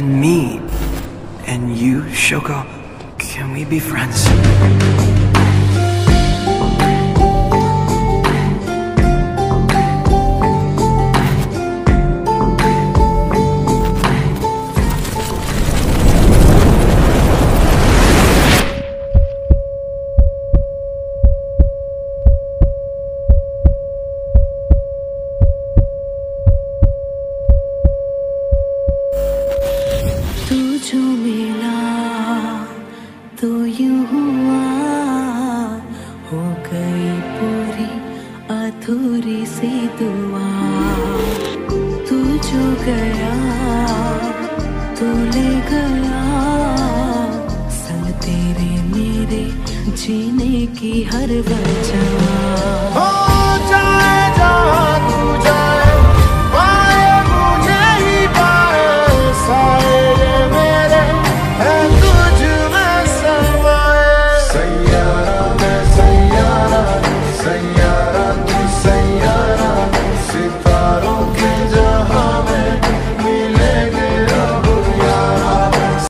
Can me and you, Shoko, can we be friends? जो मिला तो यूं हुआ, हो गई पूरी अधूरी सी दुआ। तू जो गया तो ले गया, संग तेरे मेरे जीने की हर वजह।